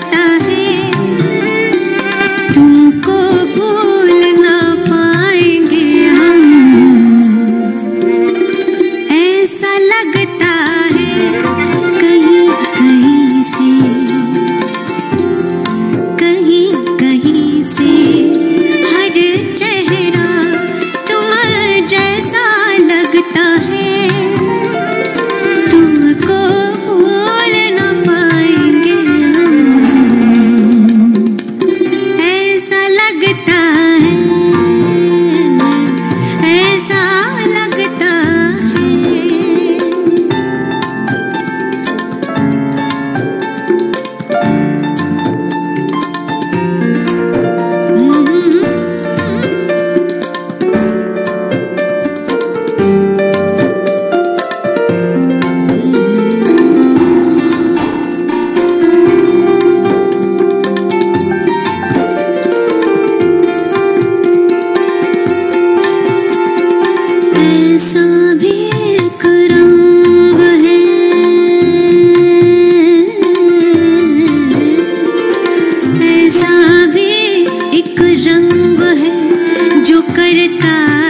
पता है तुमको भूल ना पाएंगे हम, ऐसा लगता है कहीं कहीं से हर चेहरा तुम जैसा लगता है। तुमको भूल ना पाएंगे हम, ऐसा लगता है, ऐसा लगता है। ऐसा भी एक रंग है, ऐसा भी एक रंग है जो करता